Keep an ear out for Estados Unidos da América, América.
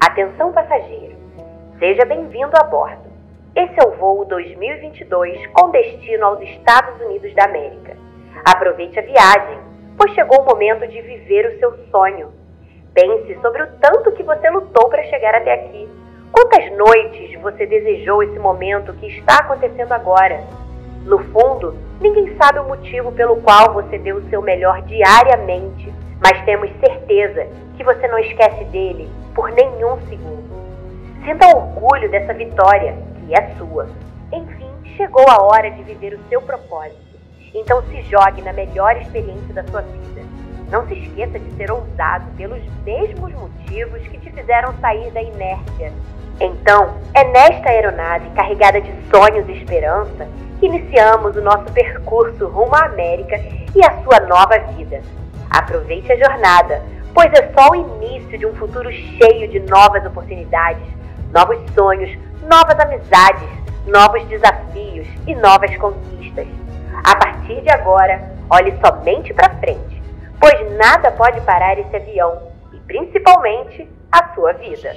Atenção passageiro, seja bem-vindo a bordo. Esse é o voo 2022 com destino aos Estados Unidos da América. Aproveite a viagem, pois chegou o momento de viver o seu sonho. Pense sobre o tanto que você lutou para chegar até aqui. Quantas noites você desejou esse momento que está acontecendo agora? No fundo, ninguém sabe o motivo pelo qual você deu o seu melhor diariamente, mas temos certeza que você não esquece dele por nenhum segundo. Sinta orgulho dessa vitória, que é sua. Enfim, chegou a hora de viver o seu propósito. Então se jogue na melhor experiência da sua vida. Não se esqueça de ser ousado pelos mesmos motivos que te fizeram sair da inércia. Então, é nesta aeronave carregada de sonhos e esperança que iniciamos o nosso percurso rumo à América e à sua nova vida. Aproveite a jornada, pois é só o início de um futuro cheio de novas oportunidades, novos sonhos, novas amizades, novos desafios e novas conquistas. A partir de agora, olhe somente para frente, pois nada pode parar esse avião e, principalmente, a sua vida.